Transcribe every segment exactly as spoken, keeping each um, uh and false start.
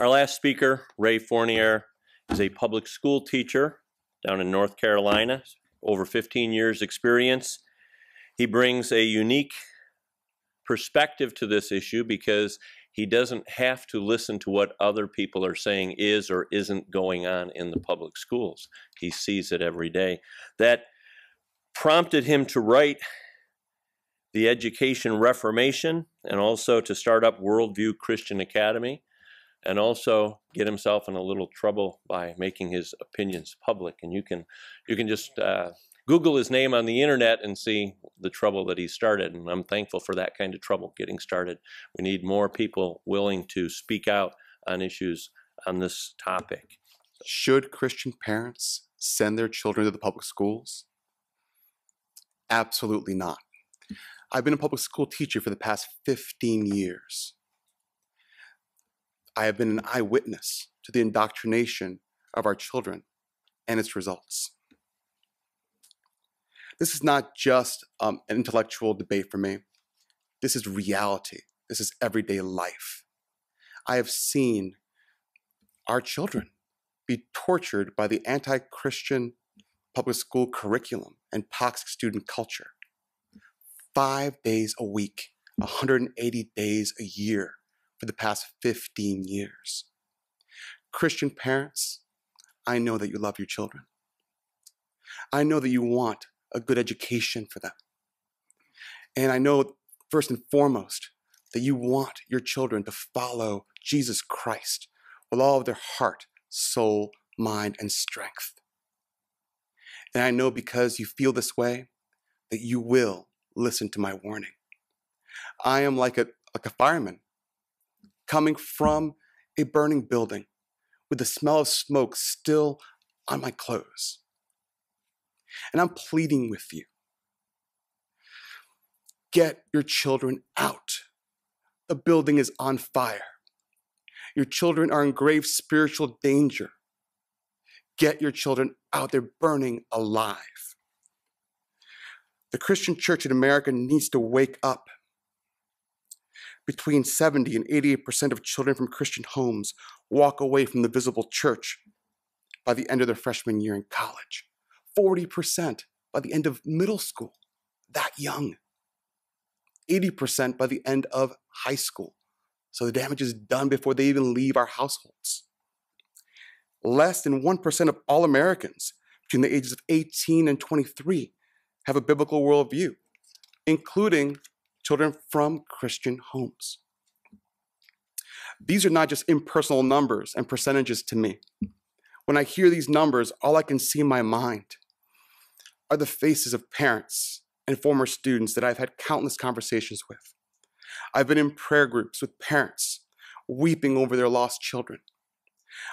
Our last speaker, Ray Fournier, is a public school teacher down in North Carolina, over fifteen years experience. He brings a unique perspective to this issue because he doesn't have to listen to what other people are saying is or isn't going on in the public schools. He sees it every day. That prompted him to write the Education Reformation and also to start up Worldview Christian Academy and also get himself in a little trouble by making his opinions public. And you can, you can just uh, Google his name on the internet and see the trouble that he started. And I'm thankful for that kind of trouble getting started. We need more people willing to speak out on issues on this topic. Should Christian parents send their children to the public schools? Absolutely not. I've been a public school teacher for the past fifteen years. I have been an eyewitness to the indoctrination of our children and its results. This is not just um, an intellectual debate for me. This is reality. This is everyday life. I have seen our children be tortured by the anti-Christian public school curriculum and toxic student culture. Five days a week, one hundred eighty days a year for the past fifteen years. Christian parents, I know that you love your children. I know that you want a good education for them. And I know, first and foremost, that you want your children to follow Jesus Christ with all of their heart, soul, mind, and strength. And I know because you feel this way that you will listen to my warning. I am like a, like a fireman coming from a burning building with the smell of smoke still on my clothes. And I'm pleading with you. Get your children out. The building is on fire. Your children are in grave spiritual danger. Get your children out. They're burning alive. The Christian church in America needs to wake up. Between seventy and eighty-eight percent of children from Christian homes walk away from the visible church by the end of their freshman year in college. forty percent by the end of middle school, that young. eighty percent by the end of high school. So the damage is done before they even leave our households. Less than one percent of all Americans between the ages of eighteen and twenty-three have a biblical worldview, including children from Christian homes. These are not just impersonal numbers and percentages to me. When I hear these numbers, all I can see in my mind are the faces of parents and former students that I've had countless conversations with. I've been in prayer groups with parents weeping over their lost children.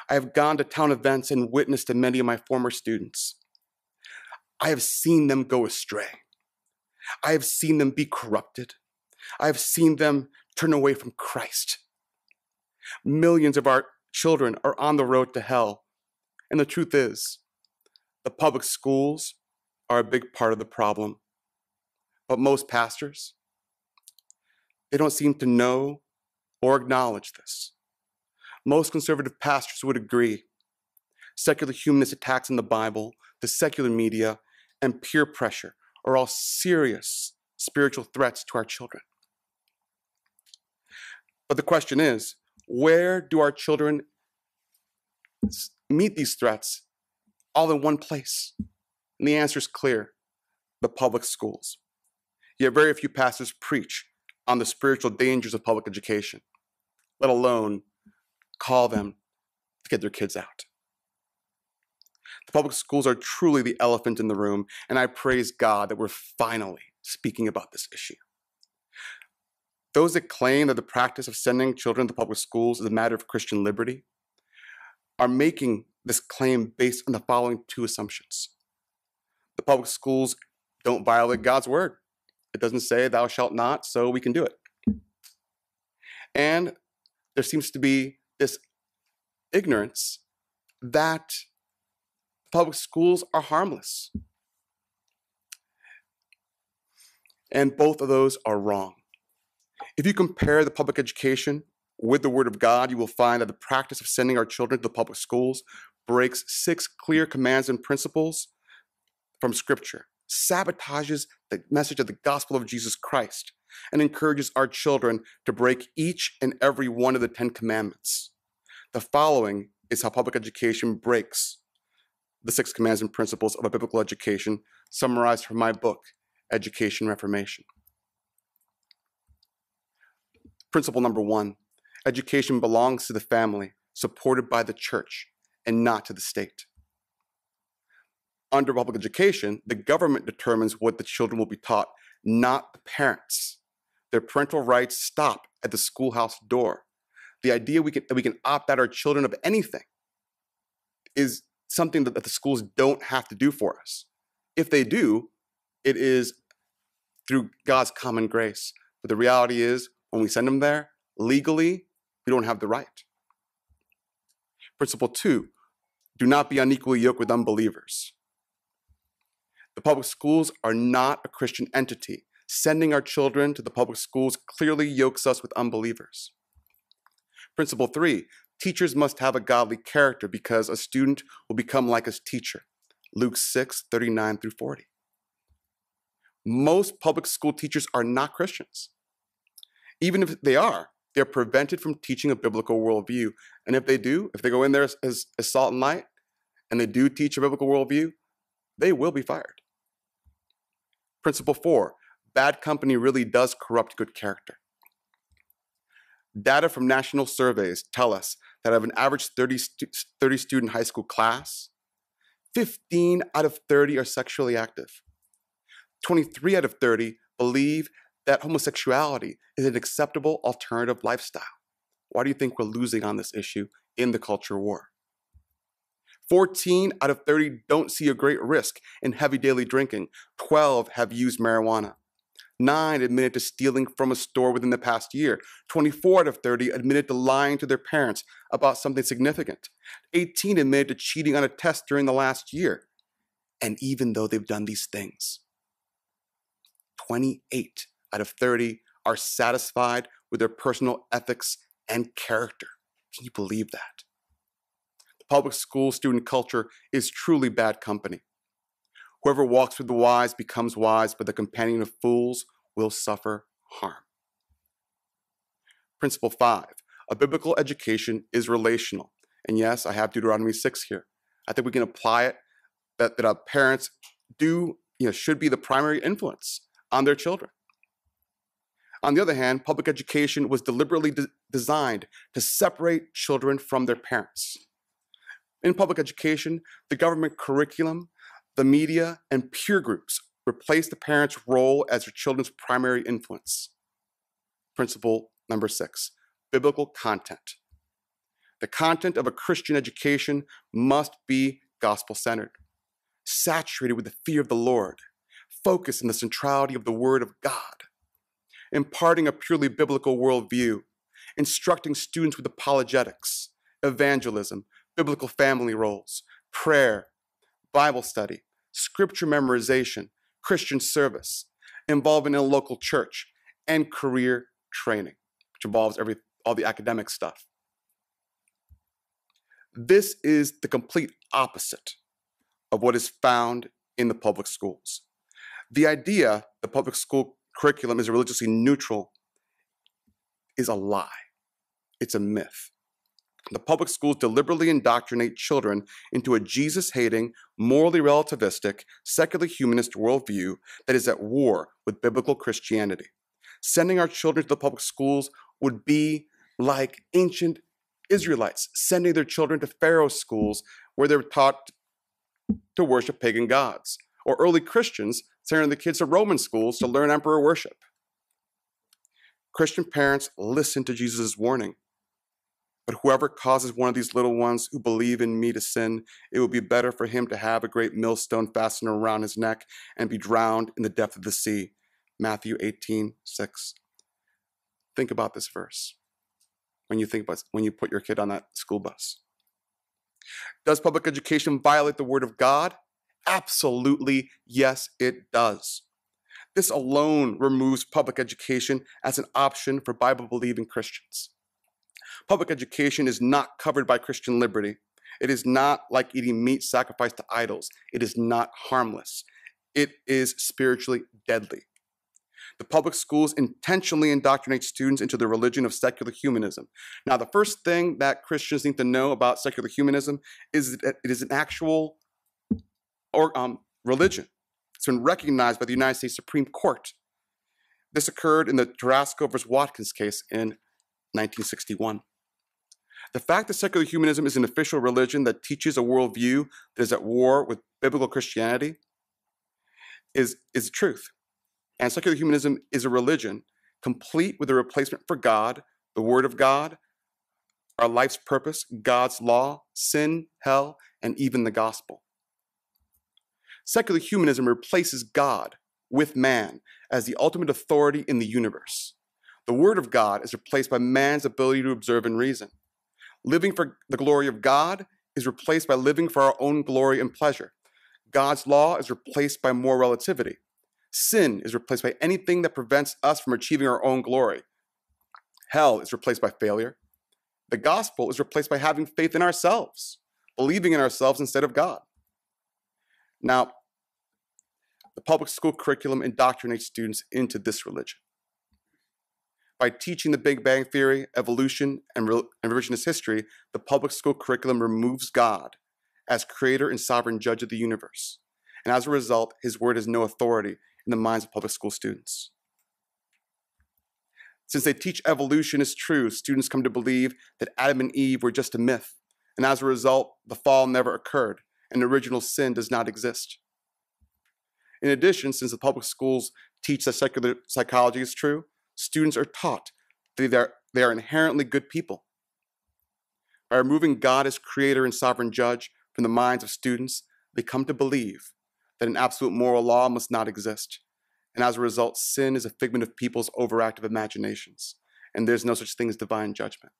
I have gone to town events and witnessed to many of my former students. I have seen them go astray. I have seen them be corrupted. I have seen them turn away from Christ. Millions of our children are on the road to hell. And the truth is, the public schools are a big part of the problem. But most pastors, they don't seem to know or acknowledge this. Most conservative pastors would agree. Secular humanist attacks on the Bible, the secular media, and peer pressure are all serious spiritual threats to our children. But the question is, where do our children meet these threats all in one place? And the answer is clear: the public schools. Yet very few pastors preach on the spiritual dangers of public education, let alone call them to get their kids out. The public schools are truly the elephant in the room, and I praise God that we're finally speaking about this issue. Those that claim that the practice of sending children to public schools is a matter of Christian liberty are making this claim based on the following two assumptions. The public schools don't violate God's word. It doesn't say thou shalt not, so we can do it. And there seems to be this ignorance that public schools are harmless. And both of those are wrong. If you compare the public education With the Word of God, you will find that the practice of sending our children to the public schools breaks six clear commands and principles from Scripture, sabotages the message of the gospel of Jesus Christ, and encourages our children to break each and every one of the Ten Commandments. The following is how public education breaks the six commands and principles of a biblical education, summarized from my book, Education Reformation. Principle number one, education belongs to the family, supported by the church, and not to the state. Under public education, the government determines what the children will be taught, not the parents. Their parental rights stop at the schoolhouse door. The idea we can, that we can opt out our children of anything is something that, that the schools don't have to do for us. If they do, it is through God's common grace. But the reality is, when we send them there, legally, we don't have the right. Principle two, do not be unequally yoked with unbelievers. The public schools are not a Christian entity. Sending our children to the public schools clearly yokes us with unbelievers. Principle three, teachers must have a godly character because a student will become like his teacher. Luke six, thirty-nine through forty. Most public school teachers are not Christians. Even if they are, they're prevented from teaching a biblical worldview. And if they do, if they go in there as, as, as salt and light, and they do teach a biblical worldview, they will be fired. Principle four, bad company really does corrupt good character. Data from national surveys tell us that of an average thirty, stu thirty student high school class, fifteen out of thirty are sexually active. twenty-three out of thirty believe that homosexuality is an acceptable alternative lifestyle. Why do you think we're losing on this issue in the culture war? fourteen out of thirty don't see a great risk in heavy daily drinking. twelve have used marijuana. nine admitted to stealing from a store within the past year. twenty-four out of thirty admitted to lying to their parents about something significant. eighteen admitted to cheating on a test during the last year. And even though they've done these things, twenty-eight out of thirty are satisfied with their personal ethics and character. Can you believe that? The public school student culture is truly bad company. Whoever walks with the wise becomes wise, but the companion of fools will suffer harm. Principle five, a biblical education is relational. And yes, I have Deuteronomy six here. I think we can apply it that, that our parents do, you know, should be the primary influence on their children. On the other hand, public education was deliberately de- designed to separate children from their parents. In public education, the government curriculum, the media, and peer groups replace the parents' role as their children's primary influence. Principle number six, biblical content. The content of a Christian education must be gospel-centered, saturated with the fear of the Lord, focused on the centrality of the Word of God, imparting a purely biblical worldview, instructing students with apologetics, evangelism, biblical family roles, prayer, Bible study, scripture memorization, Christian service, involvement in a local church, and career training, which involves every, all the academic stuff. This is the complete opposite of what is found in the public schools. The idea the public school curriculum is religiously neutral is a lie. It's a myth. The public schools deliberately indoctrinate children into a Jesus-hating, morally relativistic, secular humanist worldview that is at war with biblical Christianity. Sending our children to the public schools would be like ancient Israelites sending their children to Pharaoh's schools where they were taught to worship pagan gods, or early Christians sending the kids to Roman schools to learn emperor worship. Christian parents listen to Jesus' warning. But whoever causes one of these little ones who believe in me to sin, it would be better for him to have a great millstone fastened around his neck and be drowned in the depth of the sea. Matthew eighteen, six. Think about this verse when you think about when you put your kid on that school bus. Does public education violate the Word of God? Absolutely, yes, it does. This alone removes public education as an option for Bible-believing Christians. Public education is not covered by Christian liberty. It is not like eating meat sacrificed to idols. It is not harmless. It is spiritually deadly. The public schools intentionally indoctrinate students into the religion of secular humanism. Now, the first thing that Christians need to know about secular humanism is that it is an actual or, um, religion. It's been recognized by the United States Supreme Court. This occurred in the Torcaso versus Watkins case in nineteen sixty-one. The fact that secular humanism is an official religion that teaches a worldview that is at war with biblical Christianity is, is the truth. And secular humanism is a religion complete with a replacement for God, the Word of God, our life's purpose, God's law, sin, hell, and even the gospel. Secular humanism replaces God with man as the ultimate authority in the universe. The Word of God is replaced by man's ability to observe and reason. Living for the glory of God is replaced by living for our own glory and pleasure. God's law is replaced by more relativity. Sin is replaced by anything that prevents us from achieving our own glory. Hell is replaced by failure. The gospel is replaced by having faith in ourselves, believing in ourselves instead of God. Now, the public school curriculum indoctrinates students into this religion. By teaching the Big Bang Theory, evolution, and revisionist history, the public school curriculum removes God as creator and sovereign judge of the universe. And as a result, his word has no authority in the minds of public school students. Since they teach evolution is true, students come to believe that Adam and Eve were just a myth. And as a result, the fall never occurred, and original sin does not exist. In addition, since the public schools teach that secular psychology is true, students are taught that they are inherently good people. By removing God as creator and sovereign judge from the minds of students, they come to believe that an absolute moral law must not exist. And as a result, sin is a figment of people's overactive imaginations, and there's no such thing as divine judgment.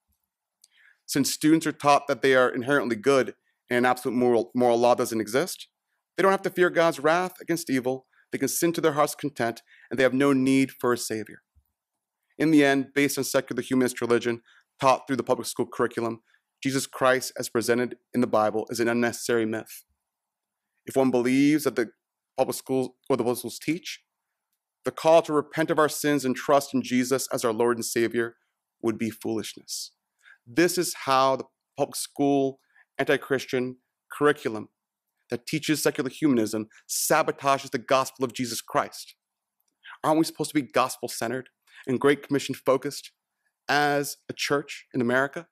Since students are taught that they are inherently good and an absolute moral, moral law doesn't exist, they don't have to fear God's wrath against evil. They can sin to their heart's content, and they have no need for a savior. In the end, based on secular humanist religion taught through the public school curriculum, Jesus Christ, as presented in the Bible, is an unnecessary myth. If one believes that the public schools or the public schools teach, the call to repent of our sins and trust in Jesus as our Lord and Savior would be foolishness. This is how the public school anti-Christian curriculum that teaches secular humanism sabotages the gospel of Jesus Christ. Aren't we supposed to be gospel-centered and Great Commission-focused as a church in America?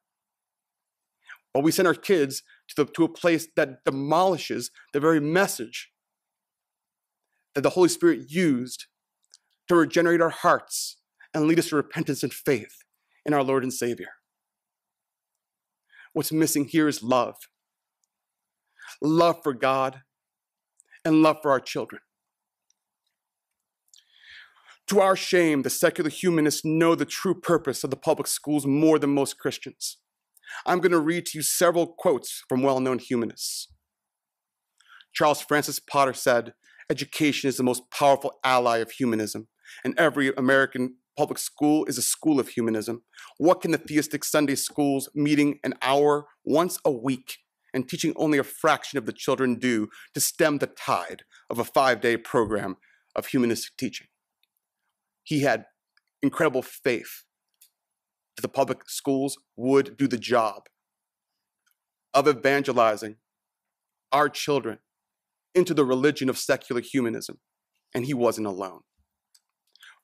But we send our kids to, the, to a place that demolishes the very message that the Holy Spirit used to regenerate our hearts and lead us to repentance and faith in our Lord and Savior. What's missing here is love. Love for God and love for our children. To our shame, the secular humanists know the true purpose of the public schools more than most Christians. I'm going to read to you several quotes from well-known humanists. Charles Francis Potter said, "Education is the most powerful ally of humanism, and every American public school is a school of humanism. What can the theistic Sunday schools meeting an hour once a week and teaching only a fraction of the children do to stem the tide of a five-day program of humanistic teaching?" He had incredible faith that the public schools would do the job of evangelizing our children into the religion of secular humanism, and he wasn't alone.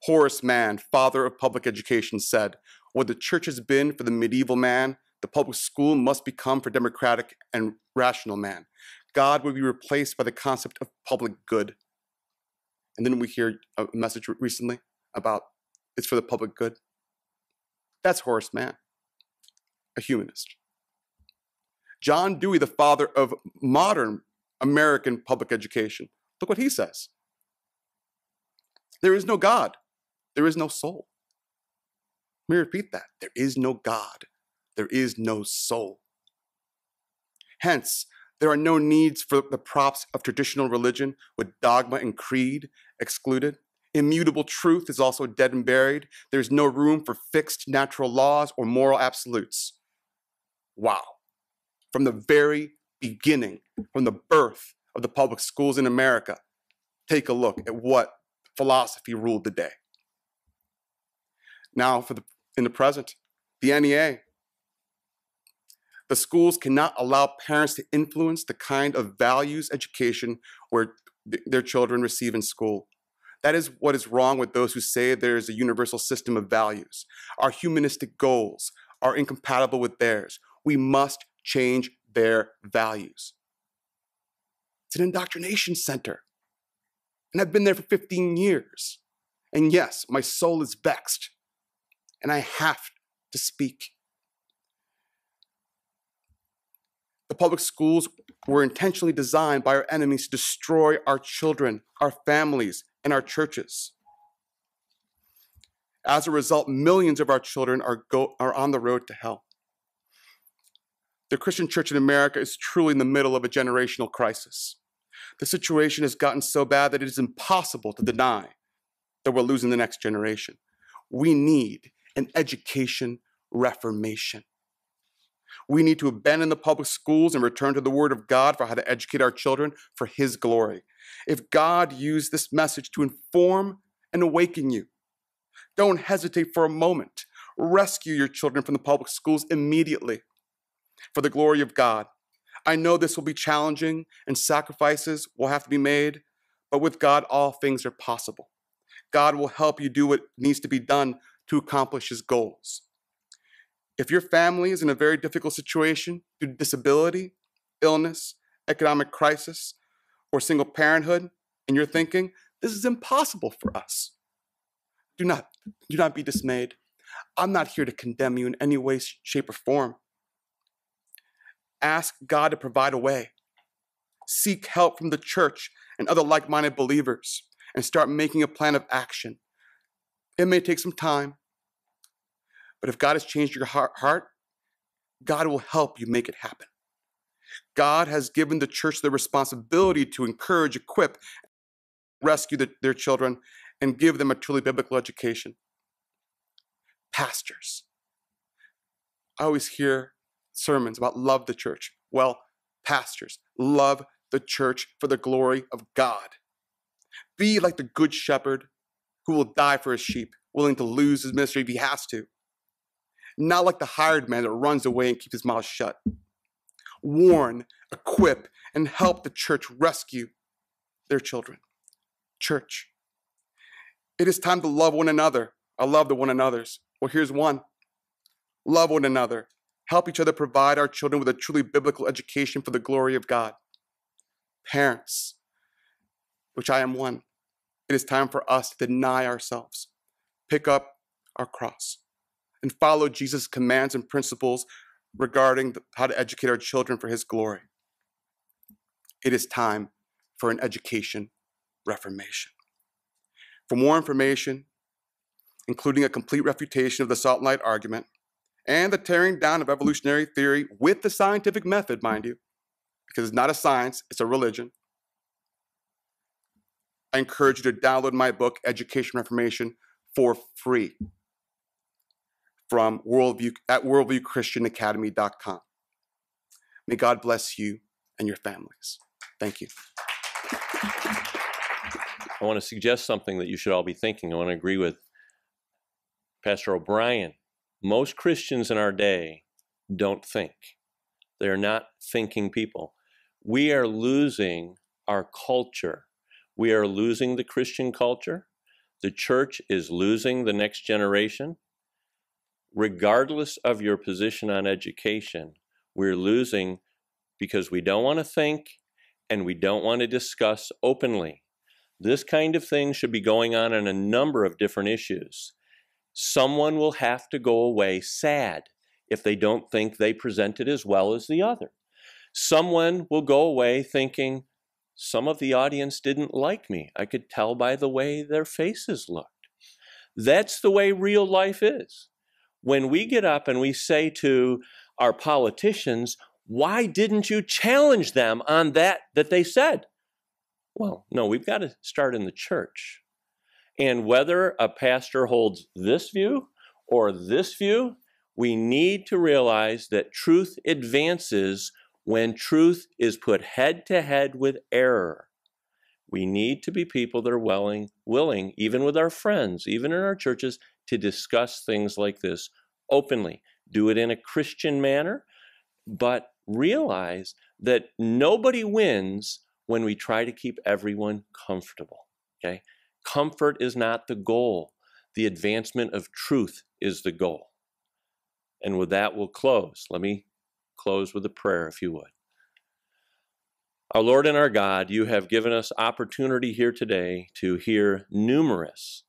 Horace Mann, father of public education, said, "What the church has been for the medieval man, the public school must become for democratic and rational man. God would be replaced by the concept of public good." And then we hear a message recently about it's for the public good. That's Horace Mann, a humanist. John Dewey, the father of modern American public education, look what he says. "There is no God. There is no soul." Let me repeat that. There is no God. There is no soul. Hence, there are no needs for the props of traditional religion with dogma and creed excluded. Immutable truth is also dead and buried. There's no room for fixed natural laws or moral absolutes. Wow. From the very beginning, from the birth of the public schools in America, take a look at what philosophy ruled the day. Now, for the, in the present, the N E A. The schools cannot allow parents to influence the kind of values education where th- their children receive in school. That is what is wrong with those who say there is a universal system of values. Our humanistic goals are incompatible with theirs. We must change their values. It's an indoctrination center. And I've been there for fifteen years. And yes, my soul is vexed. And I have to speak. The public schools were intentionally designed by our enemies to destroy our children, our families, and our churches. As a result, millions of our children are, go are on the road to hell. The Christian church in America is truly in the middle of a generational crisis. The situation has gotten so bad that it is impossible to deny that we're losing the next generation. We need an education reformation. We need to abandon the public schools and return to the Word of God for how to educate our children for His glory. If God used this message to inform and awaken you, don't hesitate for a moment. Rescue your children from the public schools immediately for the glory of God. I know this will be challenging and sacrifices will have to be made, but with God, all things are possible. God will help you do what needs to be done to accomplish His goals. If your family is in a very difficult situation due to disability, illness, economic crisis, or single parenthood, and you're thinking, this is impossible for us, do not, do not be dismayed. I'm not here to condemn you in any way, shape, or form. Ask God to provide a way. Seek help from the church and other like-minded believers, and start making a plan of action. It may take some time, but if God has changed your heart, God will help you make it happen. God has given the church the responsibility to encourage, equip, rescue the, their children, and give them a truly biblical education. Pastors. I always hear sermons about love the church. Well, pastors, love the church for the glory of God. Be like the good shepherd who will die for his sheep, willing to lose his ministry if he has to. Not like the hired man that runs away and keeps his mouth shut. Warn, equip, and help the church rescue their children. Church. It is time to love one another. I love the one another's. Well, here's one. Love one another. Help each other provide our children with a truly biblical education for the glory of God. Parents, which I am one, it is time for us to deny ourselves, pick up our cross, and follow Jesus' commands and principles regarding the, how to educate our children for His glory. It is time for an education reformation. For more information, including a complete refutation of the salt and light argument and the tearing down of evolutionary theory with the scientific method, mind you, because it's not a science, it's a religion, I encourage you to download my book, Education Reformation, for free. From Worldview at worldview christian academy dot com. May God bless you and your families. Thank you. I want to suggest something that you should all be thinking. I want to agree with Pastor O'Brien. Most Christians in our day don't think. They're not thinking people. We are losing our culture. We are losing the Christian culture. The church is losing the next generation. Regardless of your position on education, we're losing because we don't want to think and we don't want to discuss openly. This kind of thing should be going on on a number of different issues. Someone will have to go away sad if they don't think they presented as well as the other. Someone will go away thinking, some of the audience didn't like me. I could tell by the way their faces looked. That's the way real life is. When we get up and we say to our politicians, why didn't you challenge them on that that they said? Well, no, we've got to start in the church. And whether a pastor holds this view or this view, we need to realize that truth advances when truth is put head to head with error. We need to be people that are willing, willing, even with our friends, even in our churches, to discuss things like this openly. Do it in a Christian manner, but realize that nobody wins when we try to keep everyone comfortable, okay? Comfort is not the goal. The advancement of truth is the goal. And with that, we'll close. Let me close with a prayer, if you would. Our Lord and our God, you have given us opportunity here today to hear numerous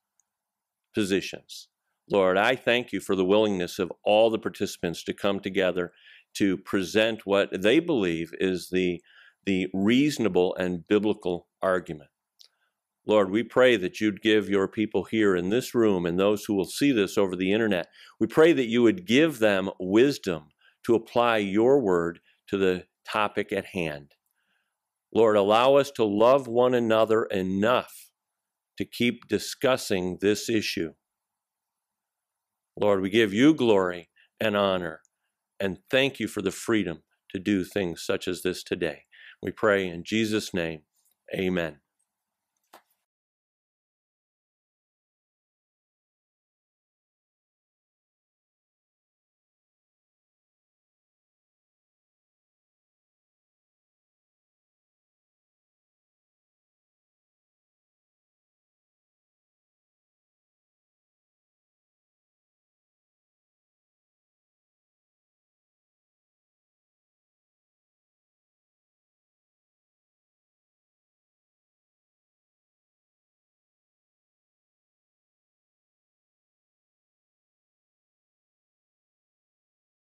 positions. Lord, I thank you for the willingness of all the participants to come together to present what they believe is the, the reasonable and biblical argument. Lord, we pray that you'd give your people here in this room and those who will see this over the internet, we pray that you would give them wisdom to apply your word to the topic at hand. Lord, allow us to love one another enough to keep discussing this issue. Lord, we give you glory and honor, and thank you for the freedom to do things such as this today. We pray in Jesus' name, amen.